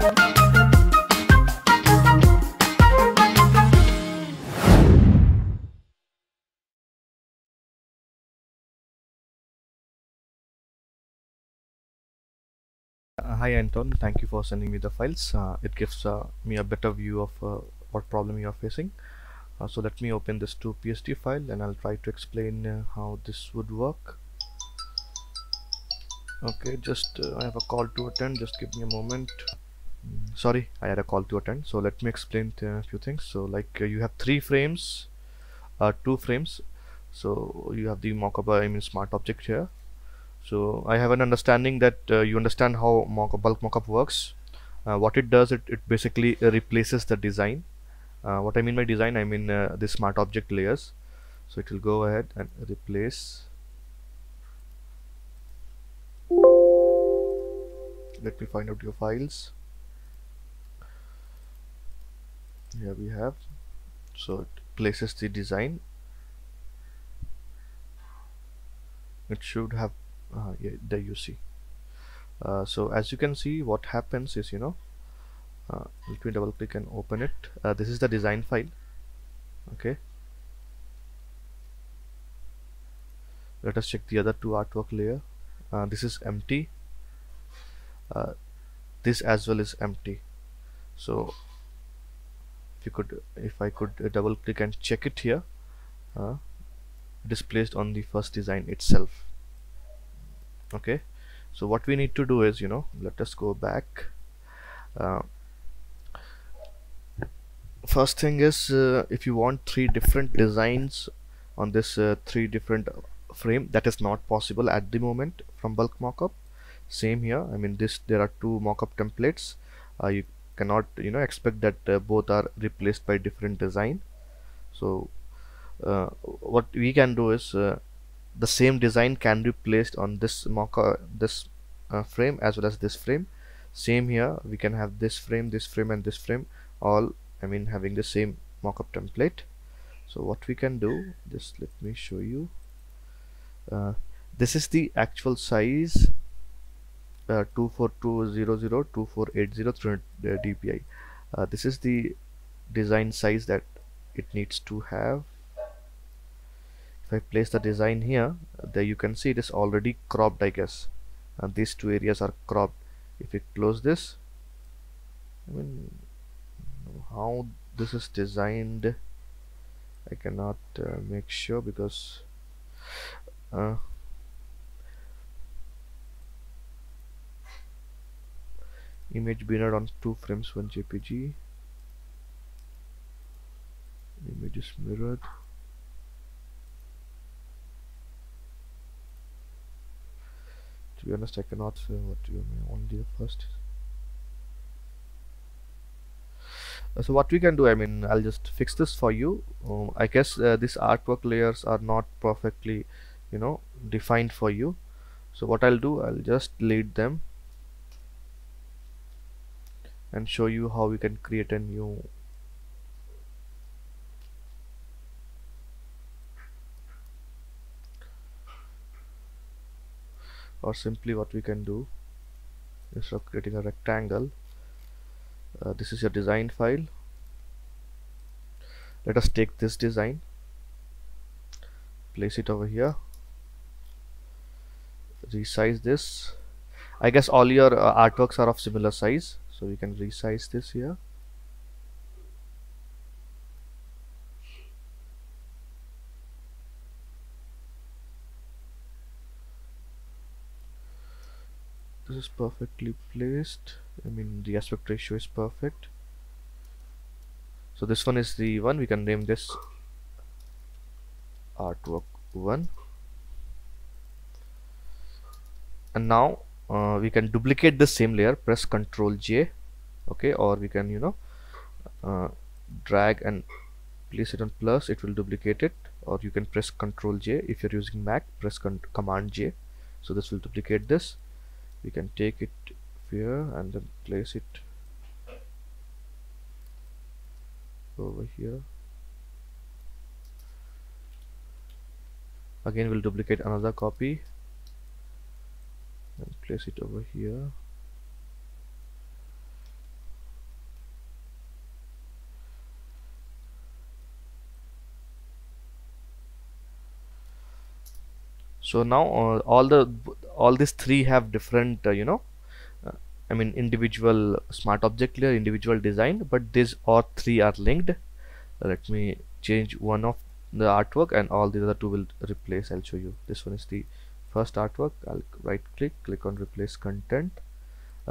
Hi Anton, thank you for sending me the files. It gives me a better view of what problem you are facing. So let me open this to PSD file and I'll try to explain how this would work. Okay, just I have a call to attend, just give me a moment. Sorry, I had a call to attend. So let me explain a few things. So like you have three frames, two frames. So you have the mockup, I mean smart object here. So I have an understanding that you understand how bulk mockup works. What it does, it basically replaces the design. What I mean by design, I mean the smart object layers. So it will go ahead and replace. Let me find out your files. Here we have. So it places the design. It should have yeah, there you see. So as you can see, what happens is, you know, let me double click and open it. This is the design file. Okay, let us check the other two artwork layer. This is empty, this as well is empty. So if I could double click and check it here, it is placed on the first design itself. Okay, so what we need to do is, you know, let us go back. First thing is, if you want three different designs on this three different frame, that is not possible at the moment from bulk mockup. Same here, I mean this, there are two mockup templates. You cannot, you know, expect that both are replaced by different design. So what we can do is, the same design can be placed on this frame as well as this frame. Same here, we can have this frame and this frame, all, I mean, having the same mockup template. So what we can do, just let me show you. This is the actual size 24200 2480 DPI. This is the design size that it needs to have. If I place the design here, there you can see it is already cropped, I guess, and these two areas are cropped. If we close this, I mean, how this is designed, I cannot make sure, because image bindered on two frames, one JPG, image is mirrored. To be honest, I cannot say what you mean only the first. So what we can do, I mean, I'll just fix this for you. I guess these artwork layers are not perfectly, you know, defined for you. So what I'll do, I'll just delete them and show you how we can create a new. Or simply what we can do, instead of creating a rectangle, this is your design file. Let us take this design, place it over here, resize this. I guess all your artworks are of similar size, so we can resize this here. This is perfectly placed, I mean the aspect ratio is perfect. So this one is the one, we can name this artwork 1. And now we can duplicate the same layer, press Ctrl J, okay, or we can, you know, drag and place it on plus, it will duplicate it, or you can press Ctrl J. If you're using Mac, press command J. So this will duplicate this. We can take it here and then place it over here. Again, we'll duplicate another copy and place it over here. So now all these three have different I mean individual smart object layer, individual design, but these all three are linked. Let me change one of the artwork and all the other two will replace. I'll show you. This one is the first artwork. I'll right click, click on replace content,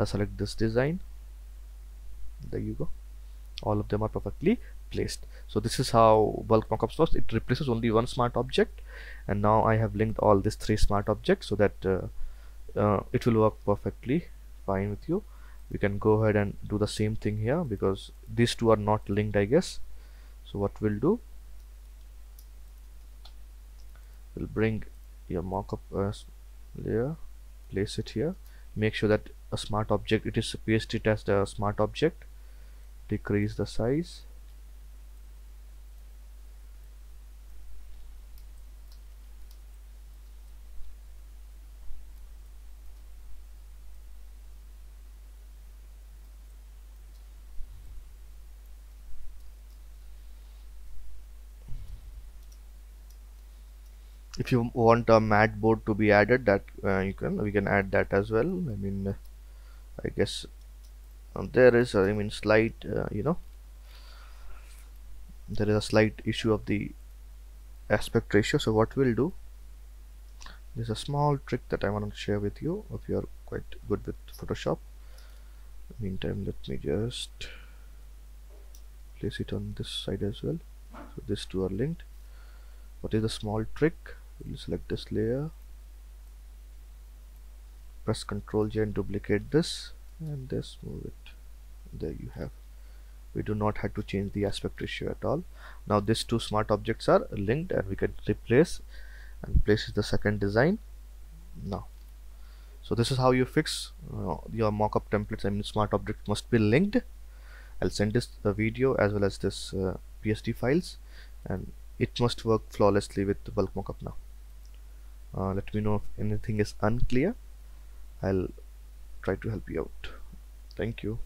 select this design. There you go, all of them are perfectly placed. So this is how bulk mockups works. It replaces only one smart object, and now I have linked all these three smart objects so that it will work perfectly fine with you. You can go ahead and do the same thing here because these two are not linked, I guess. So what we'll do, we'll bring your mockup layer, place it here, make sure that a smart object, it is pasted as the smart object, decrease the size, if you want a mat board to be added, that we can add that as well. I mean I guess there is a slight there is a slight issue of the aspect ratio. So what we'll do, there's a small trick that I want to share with you if you are quite good with Photoshop. In the meantime, let me just place it on this side as well, so these two are linked. What is the small trick? We'll select this layer, press Ctrl J and duplicate this, and this, move it. There you have. We do not have to change the aspect ratio at all. Now these two smart objects are linked and we can replace, and place is the second design now. So this is how you fix your mockup templates. Smart objects must be linked. I'll send this video as well as this PSD files, and it must work flawlessly with the bulk mockup now. Let me know if anything is unclear. I'll try to help you out. Thank you.